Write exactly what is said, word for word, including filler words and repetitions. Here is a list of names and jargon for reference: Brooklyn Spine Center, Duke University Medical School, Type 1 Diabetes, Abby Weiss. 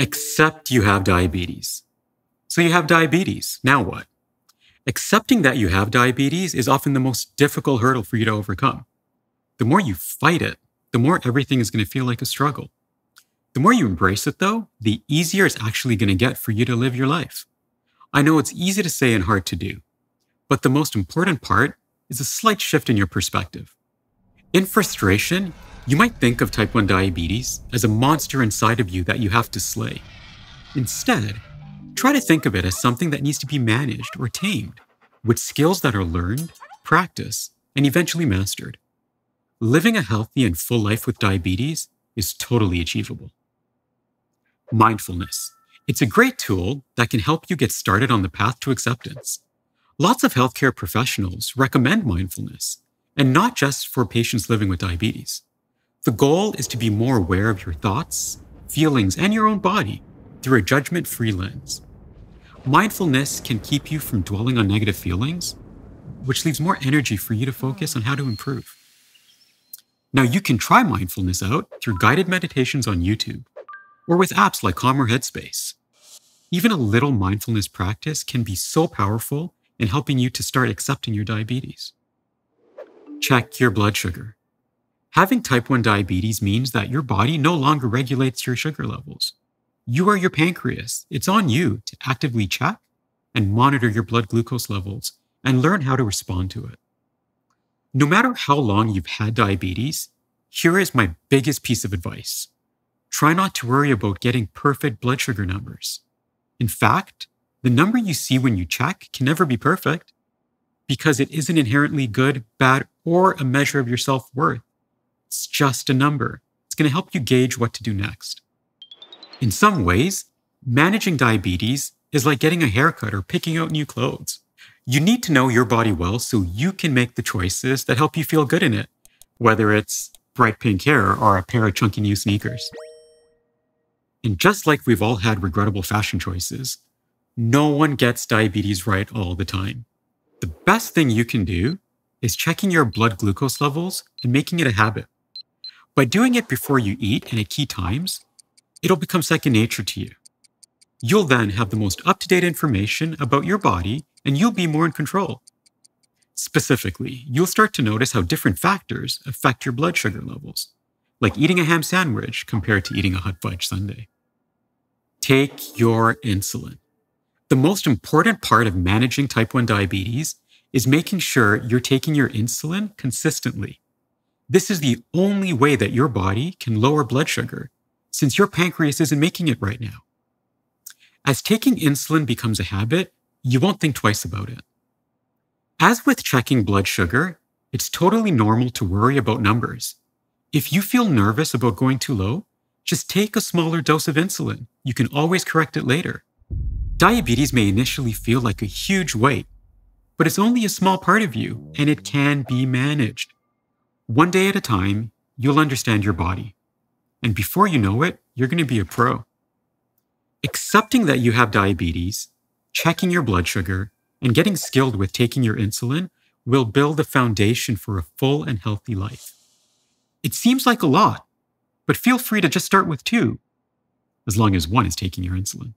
Accept you have diabetes. So you have diabetes. Now what? Accepting that you have diabetes is often the most difficult hurdle for you to overcome. The more you fight it, the more everything is going to feel like a struggle. The more you embrace it, though, the easier it's actually going to get for you to live your life. I know it's easy to say and hard to do, but the most important part is a slight shift in your perspective. In frustration, you might think of type one diabetes as a monster inside of you that you have to slay. Instead, try to think of it as something that needs to be managed or tamed, with skills that are learned, practiced, and eventually mastered. Living a healthy and full life with diabetes is totally achievable. Mindfulness. It's a great tool that can help you get started on the path to acceptance. Lots of healthcare professionals recommend mindfulness, and not just for patients living with diabetes. The goal is to be more aware of your thoughts, feelings, and your own body through a judgment-free lens. Mindfulness can keep you from dwelling on negative feelings, which leaves more energy for you to focus on how to improve. Now, you can try mindfulness out through guided meditations on YouTube, or with apps like Calm or Headspace. Even a little mindfulness practice can be so powerful in helping you to start accepting your diabetes. Check your blood sugar. Having type one diabetes means that your body no longer regulates your sugar levels. You are your pancreas. It's on you to actively check and monitor your blood glucose levels and learn how to respond to it. No matter how long you've had diabetes, here is my biggest piece of advice. Try not to worry about getting perfect blood sugar numbers. In fact, the number you see when you check can never be perfect, because it isn't inherently good, bad, or a measure of your self-worth. It's just a number. It's going to help you gauge what to do next. In some ways, managing diabetes is like getting a haircut or picking out new clothes. You need to know your body well so you can make the choices that help you feel good in it, whether it's bright pink hair or a pair of chunky new sneakers. And just like we've all had regrettable fashion choices, no one gets diabetes right all the time. The best thing you can do is checking your blood glucose levels and making it a habit. By doing it before you eat and at key times, it'll become second nature to you. You'll then have the most up-to-date information about your body, and you'll be more in control. Specifically, you'll start to notice how different factors affect your blood sugar levels, like eating a ham sandwich compared to eating a hot fudge sundae. Take your insulin. The most important part of managing type one diabetes is making sure you're taking your insulin consistently. This is the only way that your body can lower blood sugar, since your pancreas isn't making it right now. As taking insulin becomes a habit, you won't think twice about it. As with checking blood sugar, it's totally normal to worry about numbers. If you feel nervous about going too low, just take a smaller dose of insulin. You can always correct it later. Diabetes may initially feel like a huge weight, but it's only a small part of you, and it can be managed. One day at a time, you'll understand your body. And before you know it, you're going to be a pro. Accepting that you have diabetes, checking your blood sugar, and getting skilled with taking your insulin will build a foundation for a full and healthy life. It seems like a lot, but feel free to just start with two, as long as one is taking your insulin.